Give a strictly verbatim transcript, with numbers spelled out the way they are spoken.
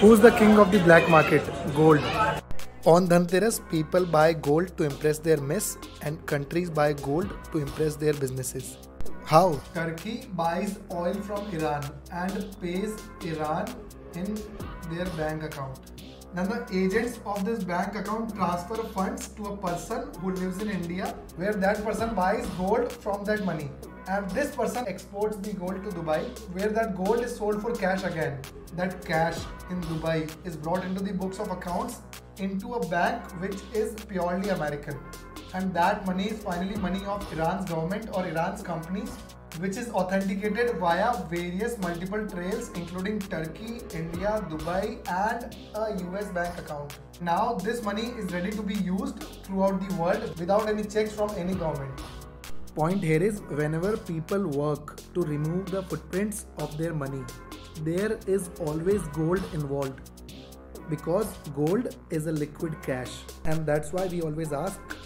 Who is the king of the black market? Gold. On Dhanteras, people buy gold to impress their miss and countries buy gold to impress their businesses. How? Turkey buys oil from Iran and pays Iran in their bank account. Then the agents of this bank account transfer funds to a person who lives in India, where that person buys gold from that money. And this person exports the gold to Dubai, where that gold is sold for cash again. That cash in Dubai is brought into the books of accounts into a bank which is purely American. And that money is finally money of Iran's government or Iran's companies, which is authenticated via various multiple trails including Turkey, India, Dubai and a U S bank account. Now this money is ready to be used throughout the world without any checks from any government. Point here is, whenever people work to remove the footprints of their money, there is always gold involved, because gold is a liquid cash, and that's why we always ask,